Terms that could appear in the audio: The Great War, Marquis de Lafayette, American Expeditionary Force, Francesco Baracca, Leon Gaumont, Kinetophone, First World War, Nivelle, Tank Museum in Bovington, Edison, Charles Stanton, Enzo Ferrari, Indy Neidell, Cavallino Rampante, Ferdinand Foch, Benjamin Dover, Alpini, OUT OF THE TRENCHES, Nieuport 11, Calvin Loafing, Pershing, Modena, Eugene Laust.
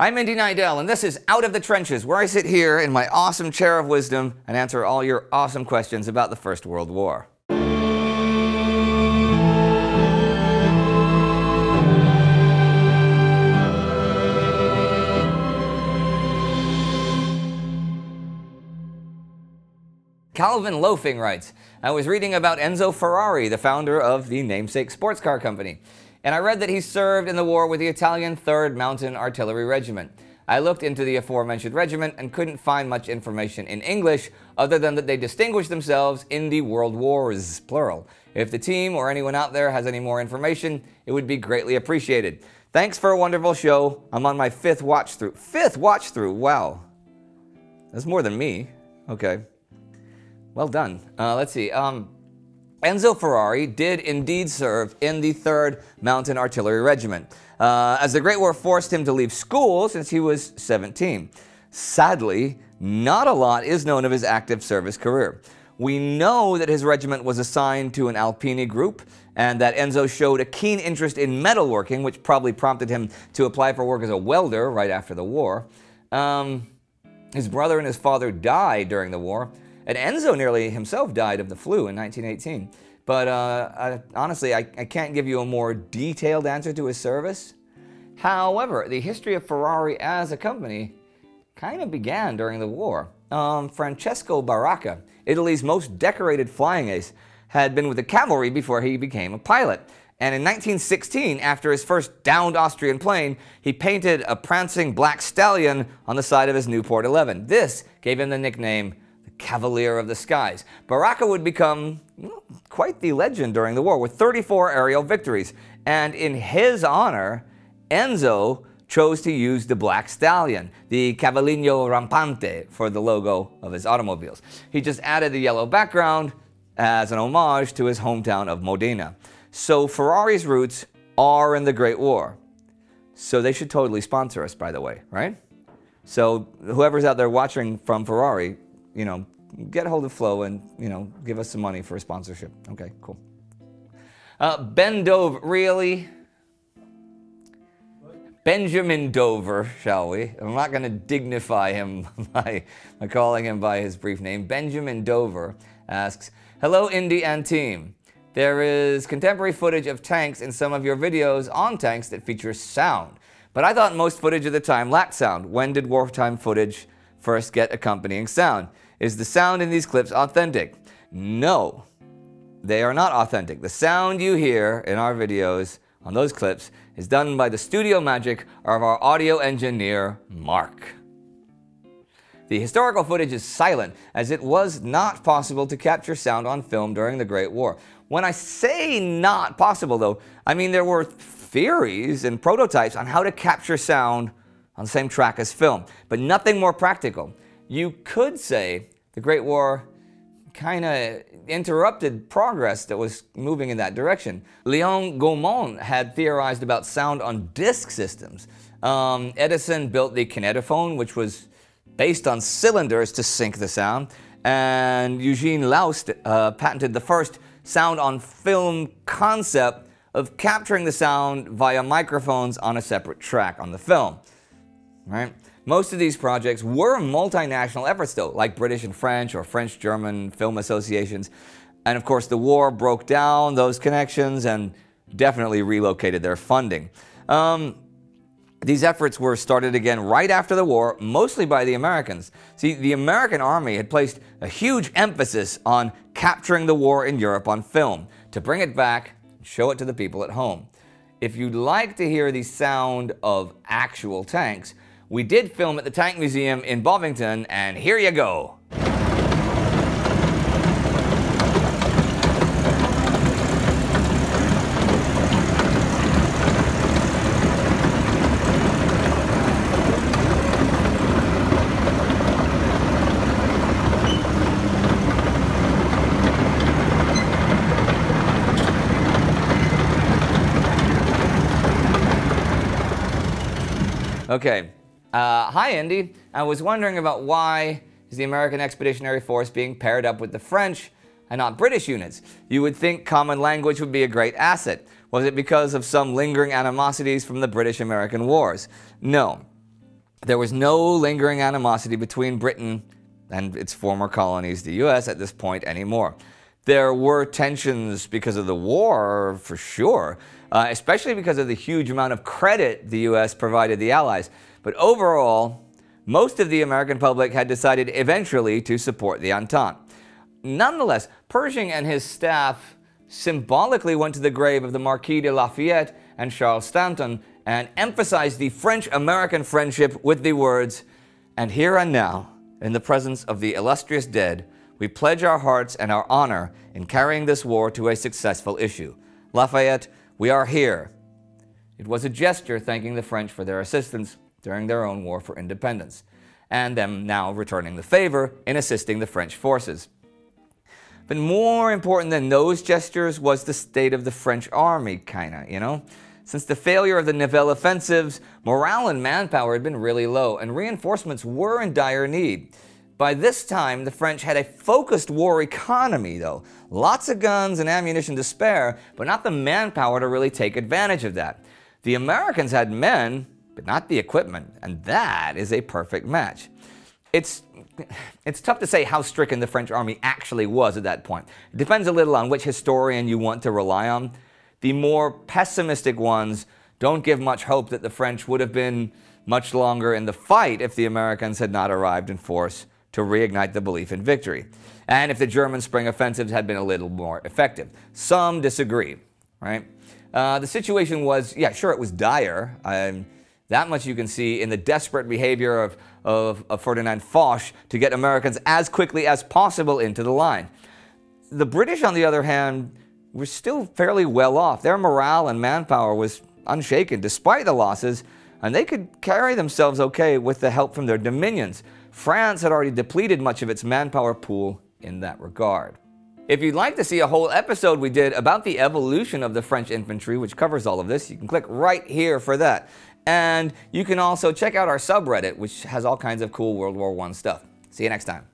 I'm Indy Neidell, and this is Out of the Trenches, where I sit here in my awesome chair of wisdom and answer all your awesome questions about the First World War. Calvin Loafing writes, I was reading about Enzo Ferrari, the founder of the namesake sports car company, and I read that he served in the war with the Italian 3rd Mountain Artillery Regiment. I looked into the aforementioned regiment and couldn't find much information in English other than that they distinguished themselves in the World Wars, plural. If the team or anyone out there has any more information, it would be greatly appreciated. Thanks for a wonderful show. I'm on my 5th watch through. 5th watch through? Wow. That's more than me. Okay. Well done. Let's see. Enzo Ferrari did indeed serve in the 3rd Mountain Artillery Regiment, as the Great War forced him to leave school since he was 17. Sadly, not a lot is known of his active service career. We know that his regiment was assigned to an Alpini group, and that Enzo showed a keen interest in metalworking, which probably prompted him to apply for work as a welder right after the war. His brother and his father died during the war, and Enzo nearly himself died of the flu in 1918. But honestly, I can't give you a more detailed answer to his service. However, the history of Ferrari as a company kind of began during the war. Francesco Baracca, Italy's most decorated flying ace, had been with the cavalry before he became a pilot. And in 1916, after his first downed Austrian plane, he painted a prancing black stallion on the side of his Nieuport 11. This gave him the nickname Cavalier of the Skies. Baracca would become quite the legend during the war with 34 aerial victories, and in his honor, Enzo chose to use the black stallion, the Cavallino Rampante, for the logo of his automobiles. He just added the yellow background as an homage to his hometown of Modena. So Ferrari's roots are in the Great War. So they should totally sponsor us, by the way, right? So whoever's out there watching from Ferrari, you know, get a hold of Flo and, you know, give us some money for a sponsorship. Okay, cool. Ben Dover, really? What? Benjamin Dover, shall we? I'm not going to dignify him by calling him by his brief name. Benjamin Dover asks, hello, Indy and team. There is contemporary footage of tanks in some of your videos on tanks that feature sound, but I thought most footage of the time lacked sound. When did wartime footage first get accompanying sound? Is the sound in these clips authentic? No, they are not authentic. The sound you hear in our videos on those clips is done by the studio magic of our audio engineer, Mark. The historical footage is silent, as it was not possible to capture sound on film during the Great War. When I say not possible, though, I mean there were theories and prototypes on how to capture sound on the same track as film, but nothing more practical. You could say the Great War kind of interrupted progress that was moving in that direction. Leon Gaumont had theorized about sound on disc systems. Edison built the Kinetophone, which was based on cylinders to sync the sound, and Eugene Laust patented the first sound on film concept of capturing the sound via microphones on a separate track on the film. Right? Most of these projects were multinational efforts, though, like British and French or French-German film associations. And of course, the war broke down those connections and definitely relocated their funding. These efforts were started again right after the war, mostly by the Americans. See, the American army had placed a huge emphasis on capturing the war in Europe on film to bring it back and show it to the people at home. If you'd like to hear the sound of actual tanks, we did film at the Tank Museum in Bovington, and here you go. Okay. Hi, Indy. I was wondering about why is the American Expeditionary Force being paired up with the French and not British units? You would think common language would be a great asset. Was it because of some lingering animosities from the British-American wars? No. There was no lingering animosity between Britain and its former colonies, the US, at this point anymore. There were tensions because of the war, for sure, especially because of the huge amount of credit the US provided the Allies. But overall, most of the American public had decided eventually to support the Entente. Nonetheless, Pershing and his staff symbolically went to the grave of the Marquis de Lafayette and Charles Stanton and emphasized the French-American friendship with the words, "And here and now, in the presence of the illustrious dead, we pledge our hearts and our honor in carrying this war to a successful issue. Lafayette, we are here." It was a gesture thanking the French for their assistance during their own war for independence, and them now returning the favor in assisting the French forces. But more important than those gestures was the state of the French army, kinda, you know? Since the failure of the Nivelle offensives, morale and manpower had been really low, and reinforcements were in dire need. By this time, the French had a focused war economy, though. Lots of guns and ammunition to spare, but not the manpower to really take advantage of that. The Americans had men, but not the equipment, and that is a perfect match. It's tough to say how stricken the French army actually was at that point. It depends a little on which historian you want to rely on. The more pessimistic ones don't give much hope that the French would have been much longer in the fight if the Americans had not arrived in force to reignite the belief in victory, and if the German spring offensives had been a little more effective. Some disagree, right? The situation was, yeah, sure, it was dire. That much you can see in the desperate behavior of Ferdinand Foch to get Americans as quickly as possible into the line. The British, on the other hand, were still fairly well off. Their morale and manpower was unshaken despite the losses, and they could carry themselves okay with the help from their dominions. France had already depleted much of its manpower pool in that regard. If you'd like to see a whole episode we did about the evolution of the French infantry, which covers all of this, you can click right here for that. And you can also check out our subreddit, which has all kinds of cool World War I stuff. See you next time.